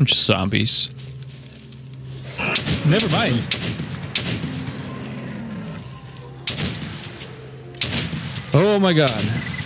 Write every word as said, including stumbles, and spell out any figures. I'm just zombies. Never mind. Oh my god.